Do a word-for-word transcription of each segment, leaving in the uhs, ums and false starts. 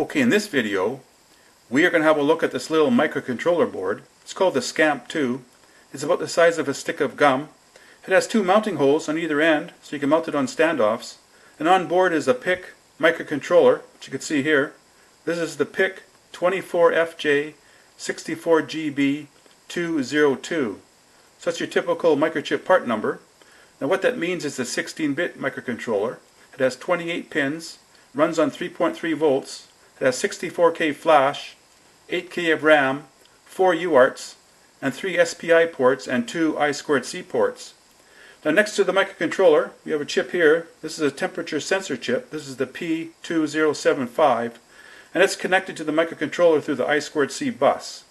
Okay, in this video we are going to have a look at this little microcontroller board. It's called the Scamp two. It's about the size of a stick of gum. It has two mounting holes on either end, so you can mount it on standoffs. And on board is a P I C microcontroller, which you can see here. This is the P I C twenty-four F J sixty-four G B two oh two. So that's your typical Microchip part number. Now what that means is a sixteen bit microcontroller. It has twenty-eight pins, runs on three point three volts, it has sixty-four K flash, eight K of RAM, four U A R Ts, and three S P I ports and two I two C ports. Now next to the microcontroller, we have a chip here. This is a temperature sensor chip. This is the P two oh seven five, and it's connected to the microcontroller through the I two C bus.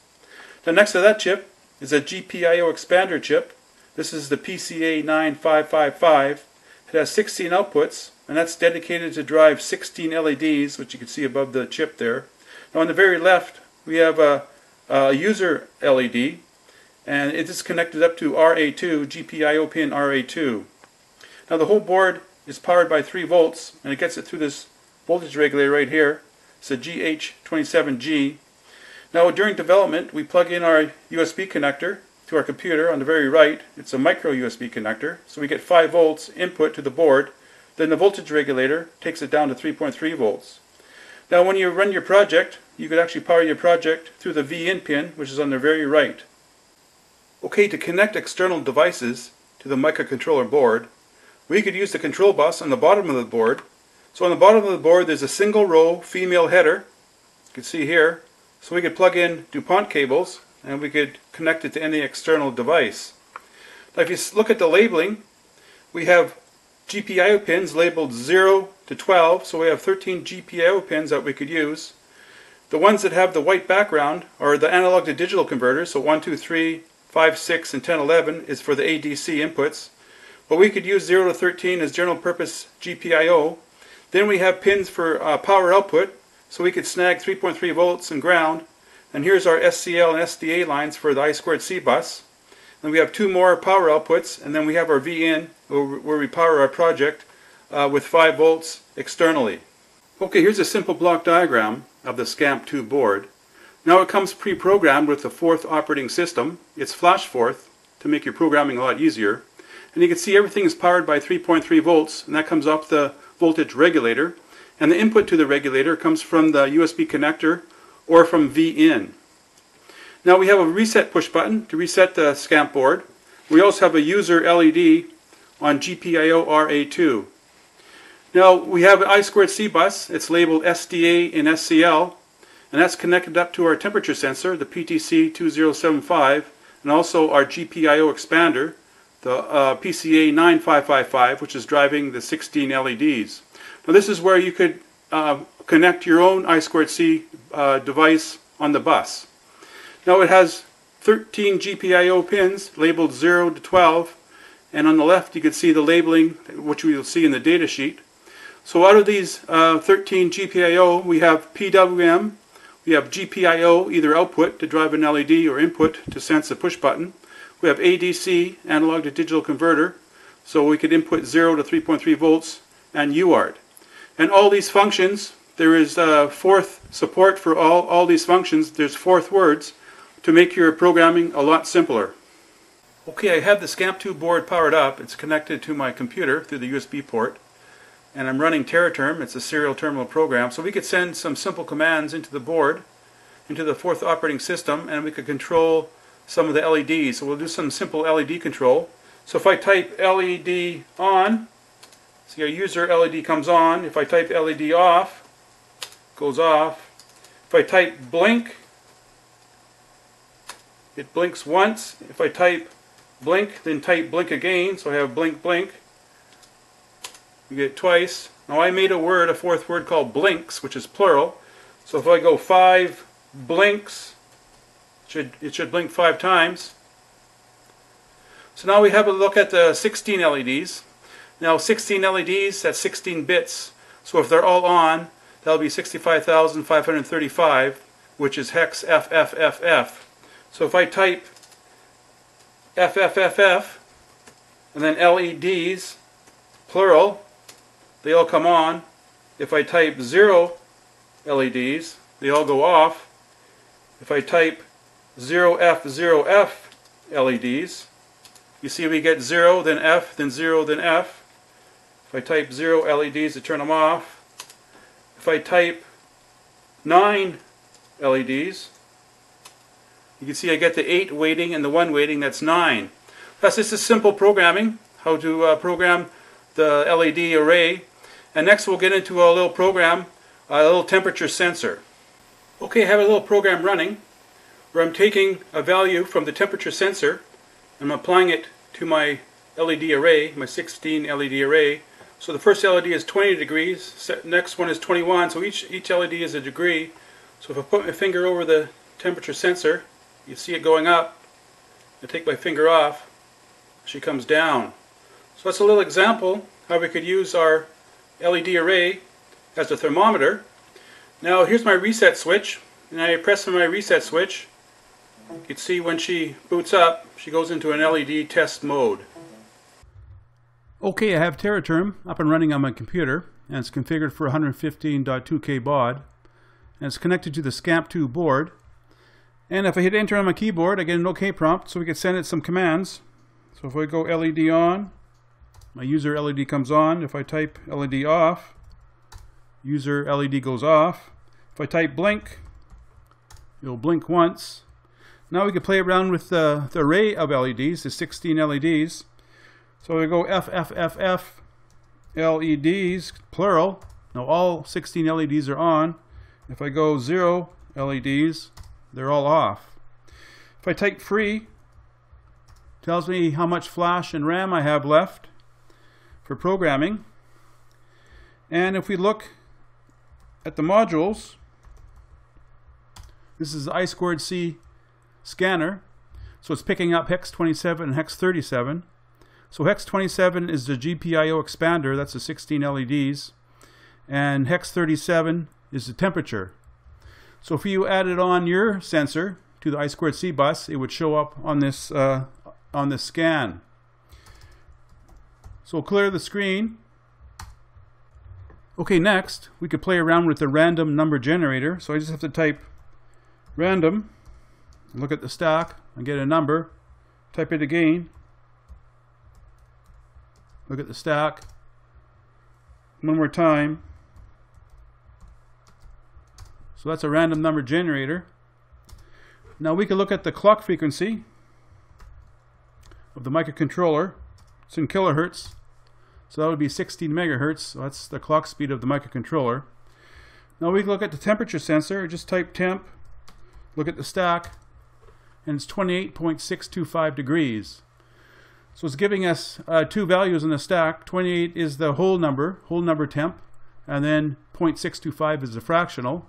Now next to that chip is a G P I O expander chip. This is the P C A nine five five five. It has sixteen outputs, and that's dedicated to drive sixteen L E Ds, which you can see above the chip there. Now on the very left, we have a, a user L E D, and it is connected up to R A two, G P I O pin R A two. Now the whole board is powered by three volts, and it gets it through this voltage regulator right here. It's a G H twenty-seven G. Now during development, we plug in our U S B connector to our computer on the very right. It's a micro U S B connector, so we get five volts input to the board. Then the voltage regulator takes it down to three point three volts. Now when you run your project, you could actually power your project through the V in pin, which is on the very right. Okay, to connect external devices to the microcontroller board, we could use the control bus on the bottom of the board. So on the bottom of the board there's a single row female header, you can see here. So we could plug in DuPont cables and we could connect it to any external device. Now if you look at the labeling, we have G P I O pins labeled zero to twelve, so we have thirteen G P I O pins that we could use. The ones that have the white background are the analog to digital converters, so one, two, three, five, six, and ten, eleven is for the A D C inputs. But we could use zero to thirteen as general purpose G P I O. Then we have pins for uh, power output, so we could snag three point three volts and ground. And here's our S C L and S D A lines for the I two C bus. And we have two more power outputs, and then we have our V in, where we power our project uh, with five volts externally. Okay, here's a simple block diagram of the Scamp two board. Now it comes pre-programmed with the Forth operating system. It's FlashForth to make your programming a lot easier. And you can see everything is powered by three point three volts, and that comes off the voltage regulator. And the input to the regulator comes from the U S B connector or from V in. Now we have a reset push button to reset the Scamp board. We also have a user L E D on G P I O R A two. Now we have an I two C bus. It's labeled S D A and S C L, and that's connected up to our temperature sensor, the P T C twenty oh seventy-five, and also our G P I O expander, the uh, P C A nine five five five, which is driving the sixteen L E Ds. Now this is where you could uh, connect your own I two C uh, device on the bus. Now it has thirteen G P I O pins labeled zero to twelve, and on the left you can see the labeling, which we will see in the data sheet. So out of these uh, thirteen G P I O, we have P W M, we have G P I O, either output to drive an L E D or input to sense a push button. We have A D C, analog to digital converter, so we could input zero to three point three volts, and U A R T. And all these functions, there is uh, Forth support for all, all these functions. There's Forth words to make your programming a lot simpler. Okay, I have the Scamp two board powered up. It's connected to my computer through the U S B port, and I'm running TeraTerm. It's a serial terminal program, so we could send some simple commands into the board, into the Forth operating system, and we could control some of the L E Ds. So we'll do some simple L E D control. So if I type L E D on, see our user L E D comes on. If I type L E D off, it goes off. If I type blink, it blinks once. If I type blink, then type blink again, so I have blink, blink. You get it twice. Now I made a word, a fourth word called blinks, which is plural. So if I go five blinks, it should, it should blink five times. So now we have a look at the sixteen L E Ds. Now sixteen L E Ds, that's sixteen bits. So if they're all on, that'll be sixty-five thousand five hundred thirty-five, which is hex F F F F. So if I type F F F F and then L E Ds, plural, they all come on. If I type zero L E Ds. They all go off. If I type zero F zero F L E Ds, you see we get zero, then F, then zero, then F. If I type zero L E Ds to turn them off, if I type nine L E Ds, you can see I get the eight weighting and the one weighting, that's nine. That's just a simple programming, how to uh, program the L E D array. And next we'll get into a little program, a little temperature sensor. Okay, I have a little program running where I'm taking a value from the temperature sensor and I'm applying it to my L E D array, my sixteen L E D array. So the first L E D is twenty degrees, next one is twenty-one, so each, each L E D is a degree. So if I put my finger over the temperature sensor, you see it going up. I take my finger off, she comes down. So that's a little example how we could use our L E D array as a thermometer. Now here's my reset switch, and I press on my reset switch. You can see when she boots up, she goes into an L E D test mode. Okay, I have TeraTerm up and running on my computer, and it's configured for one fifteen point two K baud, and it's connected to the Scamp two board. And if I hit enter on my keyboard, I get an OK prompt, so we can send it some commands. So if I go L E D on, my user L E D comes on. If I type L E D off, user L E D goes off. If I type blink, it'll blink once. Now we can play around with the, the array of L E Ds, the sixteen L E Ds. So we go F F F F L E Ds, plural. Now all sixteen L E Ds are on. If I go zero L E Ds, they're all off. If I type free, it tells me how much flash and RAM I have left for programming. And if we look at the modules, this is the I squared C scanner, so it's picking up hex twenty-seven and hex thirty-seven. So hex twenty-seven is the G P I O expander, that's the sixteen L E Ds, and hex thirty-seven is the temperature. So if you added on your sensor to the I squared C bus, it would show up on this uh, on this scan. So we'll clear the screen. Okay, next we could play around with the random number generator. So I just have to type random, look at the stack and get a number, type it again, look at the stack, one more time. So that's a random number generator. Now we can look at the clock frequency of the microcontroller. It's in kilohertz, so that would be sixteen megahertz. So that's the clock speed of the microcontroller. Now we can look at the temperature sensor. Just type temp, look at the stack, and it's twenty-eight point six two five degrees. So it's giving us uh, two values in the stack. twenty-eight is the whole number, whole number temp, and then zero point six two five is the fractional.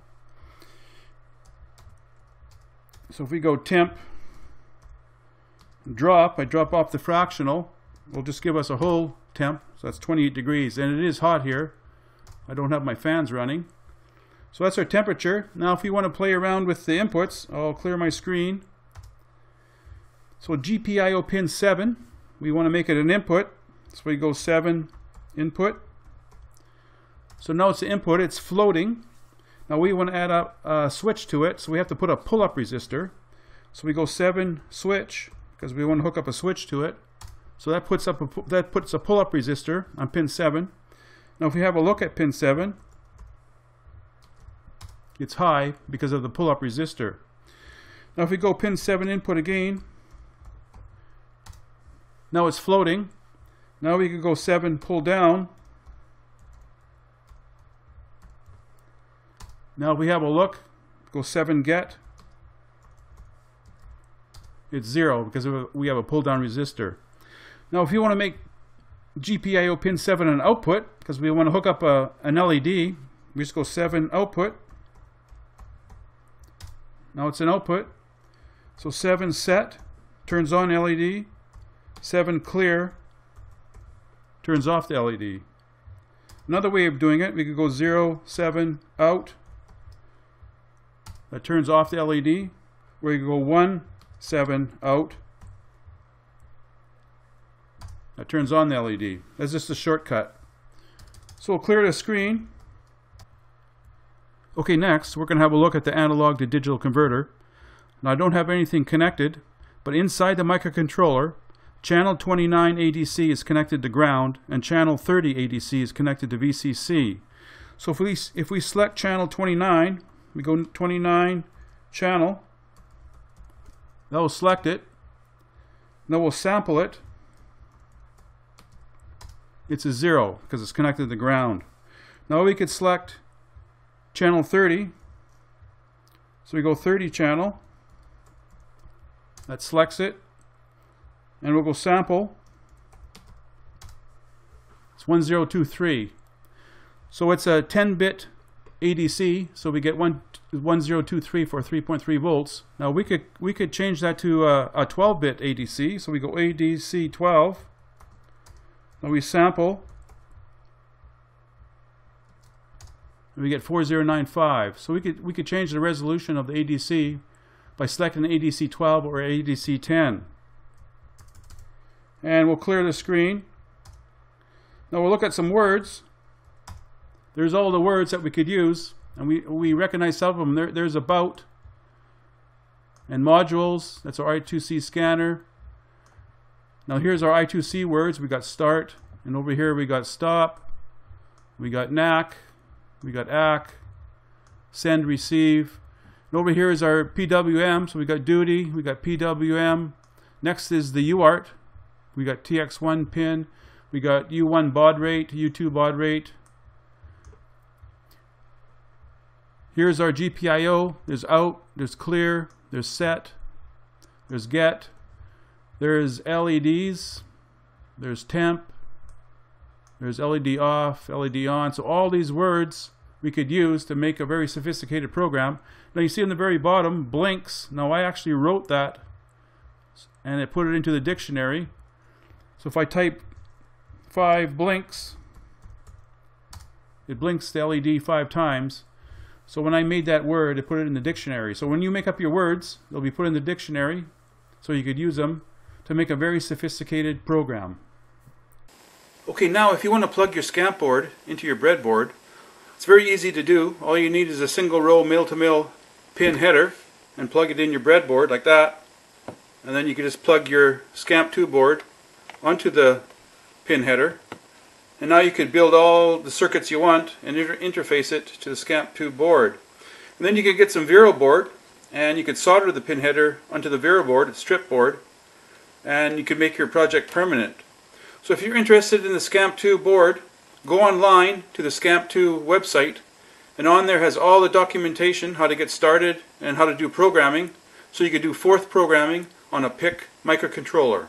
So if we go temp, drop, I drop off the fractional, it'll just give us a whole temp, so that's twenty-eight degrees, and it is hot here. I don't have my fans running. So that's our temperature. Now if you want to play around with the inputs, I'll clear my screen. So G P I O pin seven, we want to make it an input, so we go seven input. So now it's the input, it's floating. Now we want to add a uh, switch to it, so we have to put a pull-up resistor. So we go seven switch, because we want to hook up a switch to it. So that puts up a, that puts a pull-up resistor on pin seven. Now if we have a look at pin seven, it's high because of the pull-up resistor. Now if we go pin seven input again, now it's floating. Now we can go seven pull down. Now if we have a look, go seven get, it's zero because we have a pull down resistor. Now if you want to make G P I O pin seven an output, because we want to hook up a, an L E D, we just go seven output. Now it's an output. So seven set, turns on L E D, seven clear, turns off the L E D. Another way of doing it, we could go zero, seven, out, that turns off the L E D, where you go one, seven, out, that turns on the L E D. That's just a shortcut. So we'll clear the screen. Okay, next we're going to have a look at the analog to digital converter. Now I don't have anything connected, but inside the microcontroller, channel twenty-nine A D C is connected to ground and channel thirty A D C is connected to V C C. So if we, if we select channel twenty-nine, we go twenty-nine channel, that will select it. Now we'll sample it. It's a zero because it's connected to the ground. Now we could select channel thirty. So we go thirty channel. That selects it. And we'll go sample. It's one zero two three. So it's a ten bit A D C, so we get one zero two three for three point three volts. Now we could we could change that to a, a twelve bit A D C, so we go A D C twelve. Now we sample, and we get four zero nine five. So we could we could change the resolution of the A D C by selecting A D C twelve or A D C ten. And we'll clear the screen. Now we'll look at some words. There's all the words that we could use, and we, we recognize some of them. There, there's about, and modules, that's our I two C scanner. Now here's our I two C words. We got start, and over here we got stop, we got N A C, we got A C, send, receive. And over here is our P W M, so we got duty, we got P W M. Next is the U A R T, we got T X one pin, we got U one baud rate, U two baud rate. Here's our G P I O, there's out, there's clear, there's set, there's get, there's L E Ds, there's temp, there's L E D off, L E D on. So all these words we could use to make a very sophisticated program. Now you see in the very bottom, blinks. Now I actually wrote that and it put it into the dictionary. So if I type five blinks, it blinks the L E D five times. So when I made that word, it put it in the dictionary. So when you make up your words, they'll be put in the dictionary so you could use them to make a very sophisticated program. Okay, now if you want to plug your Scamp board into your breadboard, it's very easy to do. All you need is a single row mill-to-mill pin header and plug it in your breadboard like that. And then you can just plug your Scamp two board onto the pin header. And now you could build all the circuits you want and inter interface it to the Scamp two board. And then you could get some Vero board and you could solder the pin header onto the Vero board, it's strip board, and you could make your project permanent. So if you're interested in the Scamp two board, go online to the Scamp two website, and on there has all the documentation how to get started and how to do programming, so you could do forth programming on a P I C microcontroller.